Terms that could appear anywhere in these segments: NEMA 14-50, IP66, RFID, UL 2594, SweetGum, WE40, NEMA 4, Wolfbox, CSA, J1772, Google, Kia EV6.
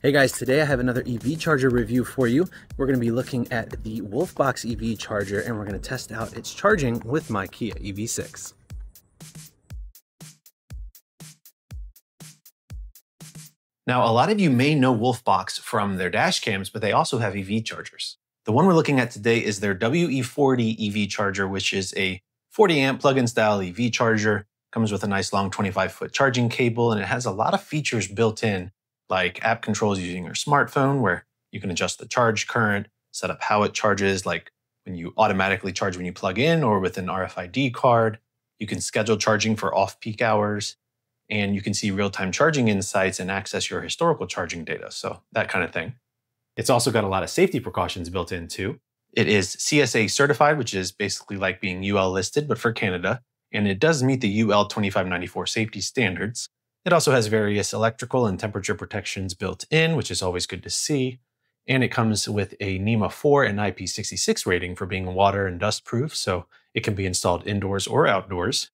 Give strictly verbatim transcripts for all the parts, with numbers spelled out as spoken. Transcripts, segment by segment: Hey guys, today I have another E V charger review for you. We're going to be looking at the Wolfbox E V charger and we're going to test out its charging with my Kia E V six. Now, a lot of you may know Wolfbox from their dash cams, but they also have E V chargers. The one we're looking at today is their W E forty E V charger, which is a forty amp plug-in style E V charger. Comes with a nice long twenty-five foot charging cable and it has a lot of features built in, like app controls using your smartphone where you can adjust the charge current, set up how it charges, like when you automatically charge when you plug in or with an R F I D card. You can schedule charging for off-peak hours, and you can see real-time charging insights and access your historical charging data, so that kind of thing. It's also got a lot of safety precautions built in too. It is C S A certified, which is basically like being U L listed, but for Canada, and it does meet the U L twenty-five ninety-four safety standards. It also has various electrical and temperature protections built in, which is always good to see. And it comes with a NEMA four and I P sixty-six rating for being water and dust proof, so it can be installed indoors or outdoors.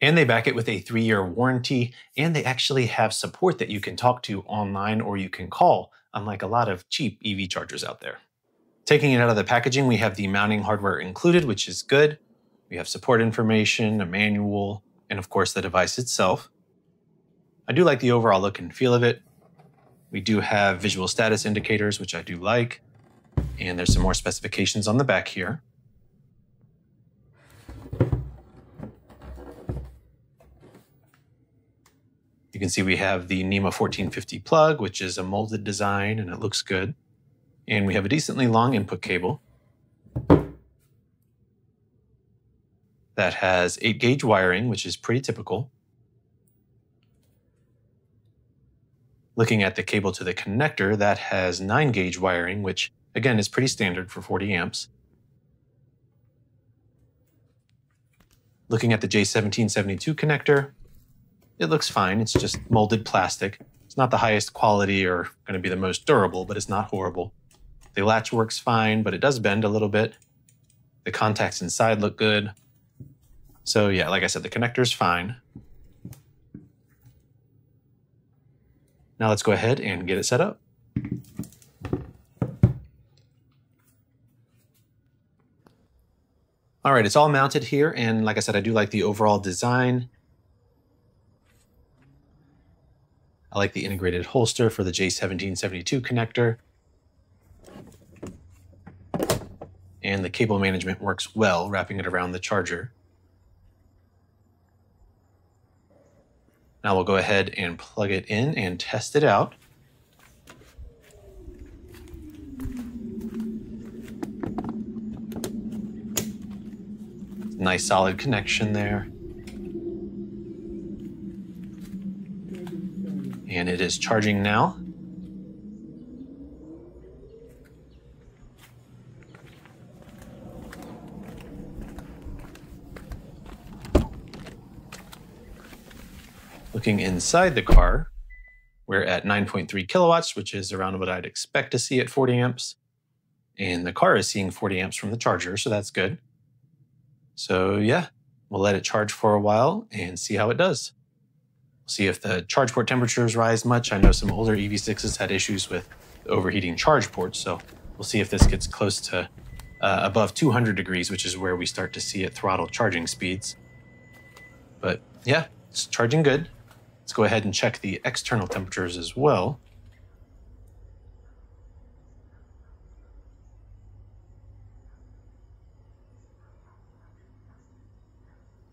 And they back it with a three year warranty, and they actually have support that you can talk to online or you can call, unlike a lot of cheap E V chargers out there. Taking it out of the packaging, we have the mounting hardware included, which is good. We have support information, a manual, and of course the device itself. I do like the overall look and feel of it. We do have visual status indicators, which I do like. And there's some more specifications on the back here. You can see we have the NEMA fourteen fifty plug, which is a molded design and it looks good. And we have a decently long input cable that has eight gauge wiring, which is pretty typical. Looking at the cable to the connector, that has nine gauge wiring, which again is pretty standard for forty amps. Looking at the J seventeen seventy-two connector, it looks fine. It's just molded plastic. It's not the highest quality or going to be the most durable, but it's not horrible. The latch works fine, but it does bend a little bit. The contacts inside look good. So yeah, like I said, the connector's fine. Now let's go ahead and get it set up. All right, it's all mounted here. And like I said, I do like the overall design. I like the integrated holster for the J seventeen seventy-two connector. And the cable management works well, wrapping it around the charger. Now we'll go ahead and plug it in and test it out. Nice solid connection there. And it is charging now. Looking inside the car, we're at nine point three kilowatts, which is around what I'd expect to see at forty amps. And the car is seeing forty amps from the charger, so that's good. So yeah, we'll let it charge for a while and see how it does. We'll see if the charge port temperatures rise much. I know some older E V sixes had issues with overheating charge ports, so we'll see if this gets close to uh, above two hundred degrees, which is where we start to see it throttle charging speeds. But yeah, it's charging good. Let's go ahead and check the external temperatures as well.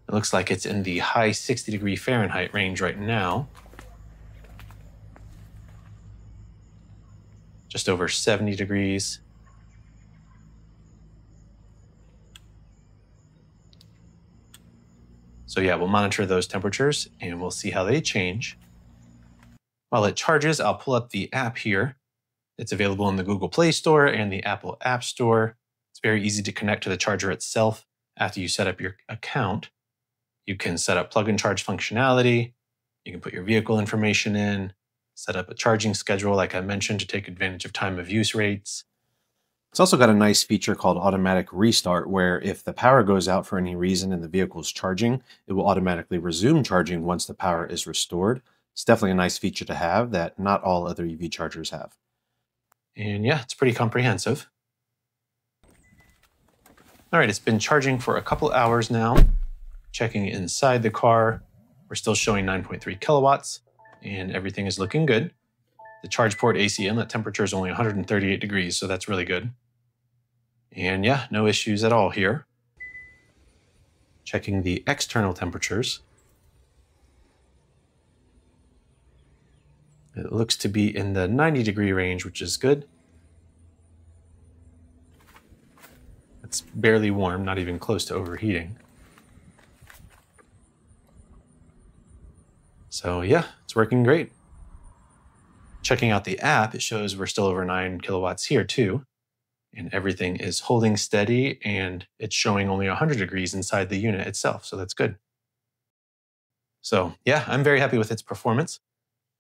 It looks like it's in the high sixty degree Fahrenheit range right now. Just over seventy degrees. So yeah, we'll monitor those temperatures and we'll see how they change. While it charges, I'll pull up the app here. It's available in the Google Play Store and the Apple App Store. It's very easy to connect to the charger itself. After you set up your account, you can set up plug and charge functionality. You can put your vehicle information in, set up a charging schedule, like I mentioned, to take advantage of time of use rates. It's also got a nice feature called automatic restart, where if the power goes out for any reason and the vehicle's charging, it will automatically resume charging once the power is restored. it's definitely a nice feature to have that not all other E V chargers have. And yeah, it's pretty comprehensive. All right, it's been charging for a couple hours now. Checking inside the car, we're still showing nine point three kilowatts and everything is looking good. The charge port A C inlet temperature is only one hundred thirty-eight degrees, so that's really good. And yeah, no issues at all here. Checking the external temperatures. It looks to be in the ninety degree range, which is good. It's barely warm, not even close to overheating. So yeah, it's working great. Checking out the app, it shows we're still over nine kilowatts here too. And everything is holding steady and it's showing only one hundred degrees inside the unit itself, so that's good. So yeah, I'm very happy with its performance.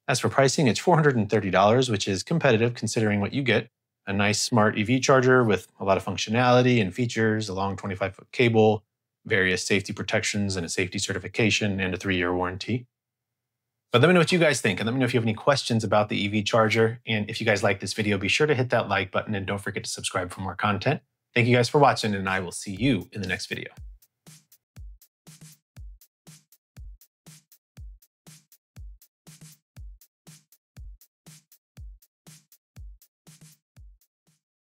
As for pricing, it's four hundred thirty dollars, which is competitive considering what you get. A nice smart E V charger with a lot of functionality and features, a long twenty-five foot cable, various safety protections and a safety certification and a three year warranty. But let me know what you guys think, and let me know if you have any questions about the E V charger. And if you guys like this video, be sure to hit that like button and don't forget to subscribe for more content. Thank you guys for watching, and I will see you in the next video.